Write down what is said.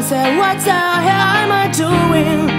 I said, what the hell am I doing?